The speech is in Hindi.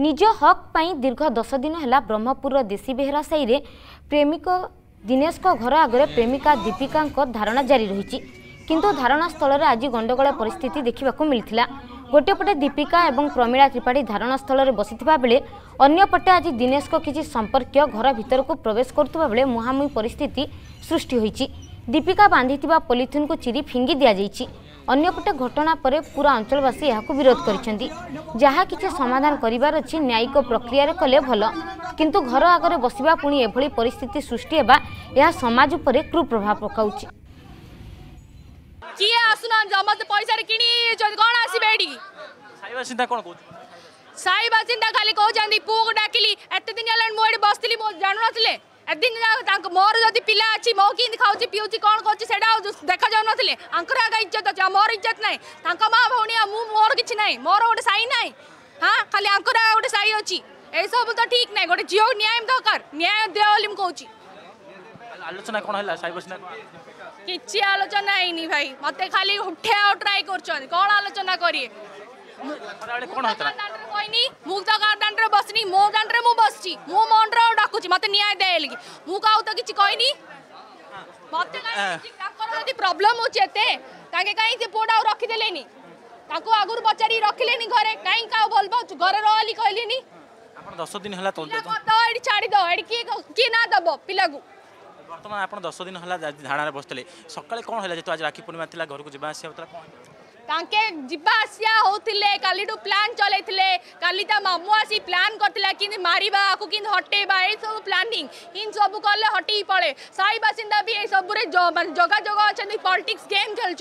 निज हक पाई दीर्घ 10 दिन है ब्रह्मपुर देशी बेहरा साई रे प्रेमिक दिनेश को घर आगे प्रेमिका दीपिका को धारणा जारी रही। किंतु धारणा स्थल में आज गंडगोल परिस्थिति देखा मिलता। गोटेपटे दीपिका और प्रमिला त्रिपाठी धारणा स्थल में बसी बेले अंपटे आज दिनेश को किसी संपर्क घर भीतर को प्रवेश करुवा बेले मुहांमुही परिस्थिति सृष्टि होती। दीपिका बांधि पॉलीथिन को चीरी फिंगी दि अन्यपटे घटना पर पूरा अंचलवासी यहां विरोध कर जहाँ किसी समाधान करार अच्छी न्यायिक प्रक्रिय कले भल किंतु घर आगे बसवा पुणी एभली परिस्थिति सृष्टि होगा यह समाज पर कुप्रभाव पकाऊ। किए आसुना जमत पैसा रे किनी कोन आसीबे एडी साईबा सिंधा कोन कहू साईबा सिंधा खाली कहू जांदी पू को डाकिली एते दिन हलन मोड बसली मो जानू नथिले ए दिन तांक मोर जदी पिला अछि मो किन खाउछि पिउछि कोन कहछि सेडा देखा जाउ नथिले अंकरा का इज्जत अछि मोर इज्जत नै तांक मा भौनी आ मु मोर किछ नै मोर ओडे साई नै हां खाली अंकरा ओडे साई अछि ए सब तो ठीक नै गोटे जियो न्याय दकर न्याय देओलिम कहछि आलोचना कोन हला साईबा सिंधा किसी आलोचना है भाई मत खाली उठा ट्राई करोचना करिए कहनी बसनी मो दांडे मु बस मो मन डाकू मत न्याय दे कहू तो किसी कहनी मतलब प्रोब्लेम होते कहीं पुआटा रखीदेले आगुरी पचारि रखिले घर कहीं क्या भल पाच घर रही कहले 10 दिन है छाड़ी दे किए ना दब पिला वर्तमान आप 10 दिन है धारणा बसते सकाल कौन है आज राखी पूर्णिमा था घर को जावासिया होते काली प्लां चलते काली मामू आसी प्लां करता कि मारिबा कि हटेबा ये सब प्लानिंग इन सब कले हटे पड़े साई बासिंदा भी ये सब जगा जगा अच्छा पॉलिटिक्स गेम खेल।